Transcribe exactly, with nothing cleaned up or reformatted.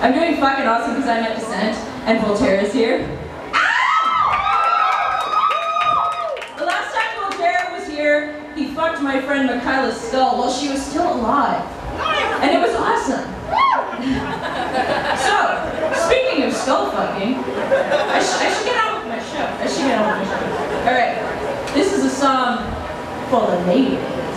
I'm doing fucking awesome because I'm at Descent, and Voltaire is here. The last time Voltaire was here, he fucked my friend Michaela's skull while she was still alive. And it was awesome. So, speaking of skull fucking, I, sh I should get on with my show. I should get on with my show. Alright, this is a song for the lady.